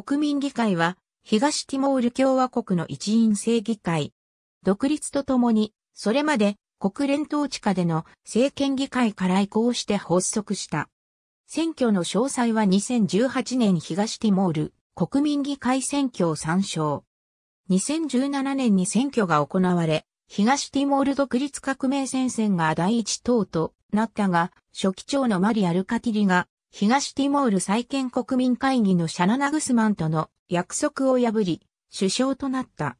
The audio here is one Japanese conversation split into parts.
国民議会は、東ティモール共和国の一院制議会。独立とともに、それまで国連統治下での政権議会から移行して発足した。選挙の詳細は2018年東ティモール国民議会選挙を参照。2017年に選挙が行われ、東ティモール独立革命戦線が第一党となったが、書記長のマリ・アルカティリが、東ティモール再建国民会議のシャナナ・グスマンとの約束を破り、首相となった。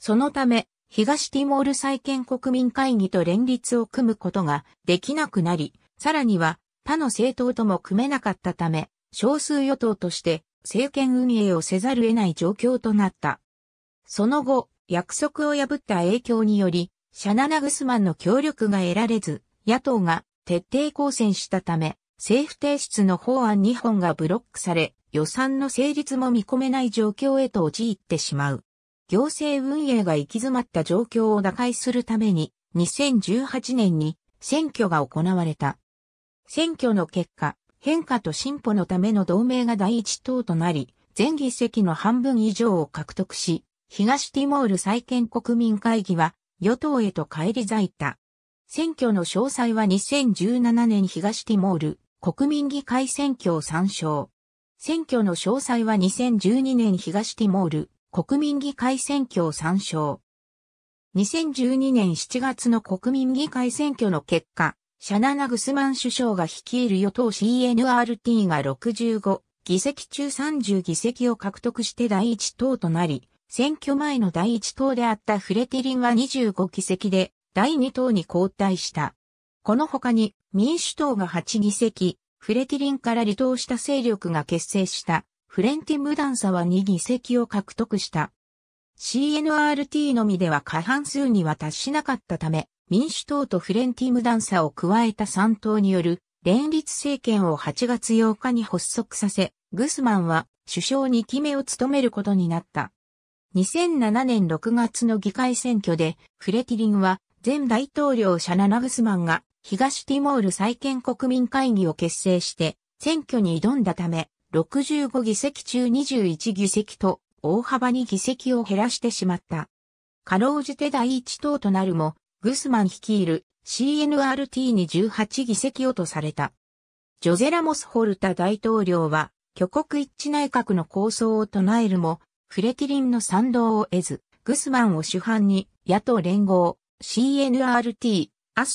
そのため、東ティモール再建国民会議と連立を組むことができなくなり、さらには他の政党とも組めなかったため、少数与党として政権運営をせざるを得ない状況となった。その後、約束を破った影響により、シャナナ・グスマンの協力が得られず、野党が徹底抗戦したため、政府提出の法案2本がブロックされ、予算の成立も見込めない状況へと陥ってしまう。行政運営が行き詰まった状況を打開するために、2018年に選挙が行われた。選挙の結果、変化と進歩のための同盟が第一党となり、全議席の半分以上を獲得し、東ティモール再建国民会議は与党へと返り咲いた。選挙の詳細は2017年東ティモール国民議会選挙を参照。選挙の詳細は2012年東ティモール国民議会選挙を参照。2012年7月の国民議会選挙の結果、シャナナ・グスマン首相が率いる与党 CNRT が65議席中30議席を獲得して第一党となり、選挙前の第一党であったフレティリンは25議席で第二党に後退した。この他に民主党が8議席、フレティリンから離党した勢力が結成した。フレンティ・ムダンサは2議席を獲得した。CNRT のみでは過半数には達しなかったため、民主党とフレンティ・ムダンサを加えた3党による連立政権を8月8日に発足させ、グスマンは首相2期目を務めることになった。2007年6月の議会選挙で、フレティリンは前大統領シャナナ・グスマンが東ティモール再建国民会議を結成して選挙に挑んだため、65議席中21議席と大幅に議席を減らしてしまった。かろうじて第一党となるも、グスマン率いる CNRT に18議席をとされた。ジョゼ・ラモス・ホルタ大統領は挙国一致内閣の構想を唱えるも、フレティリンの賛同を得ず、グスマンを主犯に野党連合、CNRT、AST、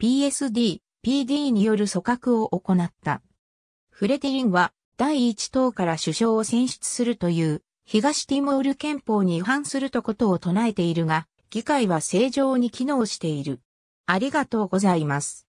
PSD、PD による組閣を行った。フレティリンは第一党から首相を選出するという東ティモール憲法に違反するとことを唱えているが、議会は正常に機能している。ありがとうございます。